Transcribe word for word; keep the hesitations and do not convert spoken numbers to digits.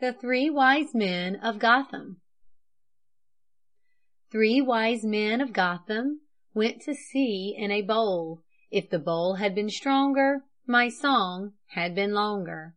The Three Wise Men of Gotham. Three wise men of Gotham went to sea in a bowl. If the bowl had been stronger, my song had been longer.